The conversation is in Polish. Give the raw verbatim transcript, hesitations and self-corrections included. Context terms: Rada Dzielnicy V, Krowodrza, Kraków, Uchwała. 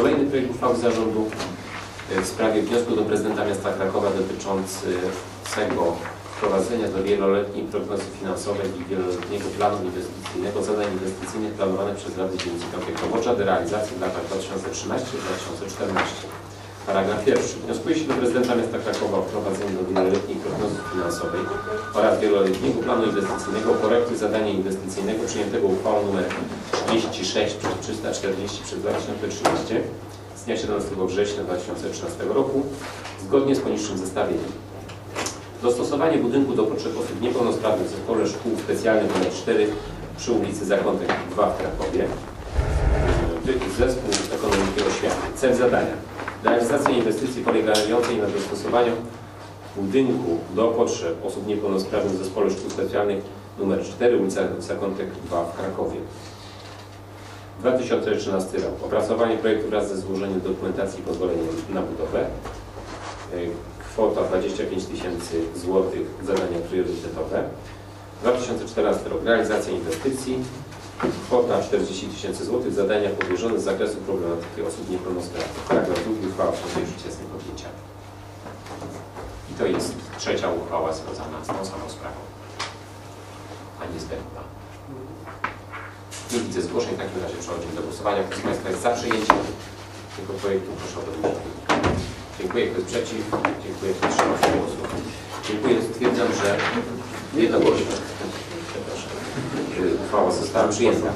Kolejny projekt uchwały zarządu w sprawie wniosku do prezydenta miasta Krakowa dotyczącego wprowadzenia do wieloletniej prognozy finansowej i wieloletniego planu inwestycyjnego zadań inwestycyjnych planowanych przez Radę Dzielnicy Piątej Krowodrza do realizacji w latach dwa tysiące trzynastego do dwa tysiące czternastego. Paragraf pierwszy. Wnioskuje się do prezydenta miasta Krakowa o wprowadzenie do wieloletniej prognozy finansowej oraz wieloletniego planu inwestycyjnego projektu zadania inwestycyjnego przyjętego uchwałą nr trzydzieści sześć przez trzysta czterdzieści przez dwa tysiące trzynaście z dnia siedemnastego września dwa tysiące trzynastego roku zgodnie z poniższym zestawieniem. Dostosowanie budynku do potrzeb osób niepełnosprawnych w zespole szkół specjalnych nr cztery przy ulicy Zakątek dwa w Krakowie. Zespół Ekonomiki Oświaty. Cel zadania. Realizacja inwestycji polegającej na dostosowaniu budynku do potrzeb osób niepełnosprawnych w Zespole Szkół Specjalnych nr cztery, ulica Zakątek dwa w Krakowie. dwa tysiące trzynasty rok. Opracowanie projektu wraz ze złożeniem dokumentacji i pozwoleniem na budowę. Kwota dwadzieścia pięć tysięcy złotych. Zadania priorytetowe. dwa tysiące czternasty rok. Realizacja inwestycji. Kwota czterdzieści tysięcy złotych. Zadania powierzone z zakresu problematyki osób niepełnosprawnych. Paragraf drugi. Uchwała przyjmuje życie z tego objęcia. I to jest trzecia uchwała związana z tą samą sprawą. Pani Zbędna. Nie widzę zgłoszeń. W takim razie przechodzimy do głosowania. Kto z Państwa jest za przyjęciem tego projektu, proszę o podniesienie. Dziękuję. Kto jest przeciw? Dziękuję. Kto wstrzymał się głosu? Dziękuję. Stwierdzam, że jednogłośnie uchwała została przyjęta.